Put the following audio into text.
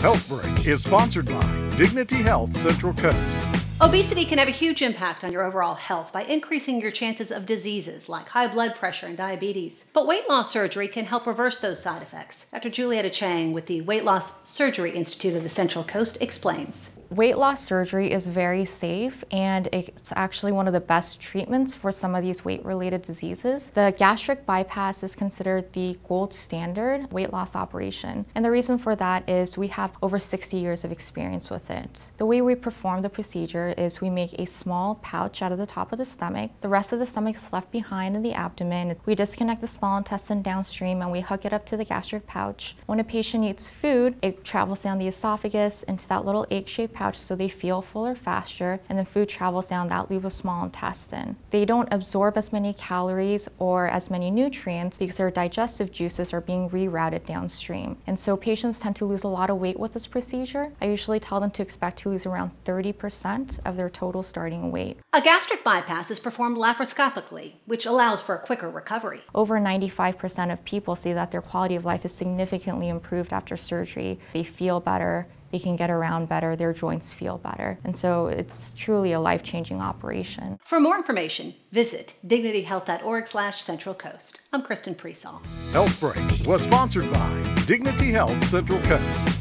Health Break is sponsored by Dignity Health Central Coast. Obesity can have a huge impact on your overall health by increasing your chances of diseases like high blood pressure and diabetes. But weight loss surgery can help reverse those side effects. Dr. Julietta Chang with the Weight Loss Surgery Institute of the Central Coast explains. Weight loss surgery is very safe, and it's actually one of the best treatments for some of these weight-related diseases. The gastric bypass is considered the gold standard weight loss operation, and the reason for that is we have over 60 years of experience with it. The way we perform the procedure is we make a small pouch out of the top of the stomach. The rest of the stomach is left behind in the abdomen. We disconnect the small intestine downstream, and we hook it up to the gastric pouch. When a patient eats food, it travels down the esophagus into that little egg-shaped pouch so they feel fuller faster, and then food travels down that loop of small intestine. They don't absorb as many calories or as many nutrients because their digestive juices are being rerouted downstream. And so patients tend to lose a lot of weight with this procedure. I usually tell them to expect to lose around 30% of their total starting weight. A gastric bypass is performed laparoscopically, which allows for a quicker recovery. Over 95% of people say that their quality of life is significantly improved after surgery. They feel better. They can get around better, their joints feel better. And so it's truly a life-changing operation. For more information, visit DignityHealth.org/Central Coast. I'm Kristen Preesall. Health Break was sponsored by Dignity Health Central Coast.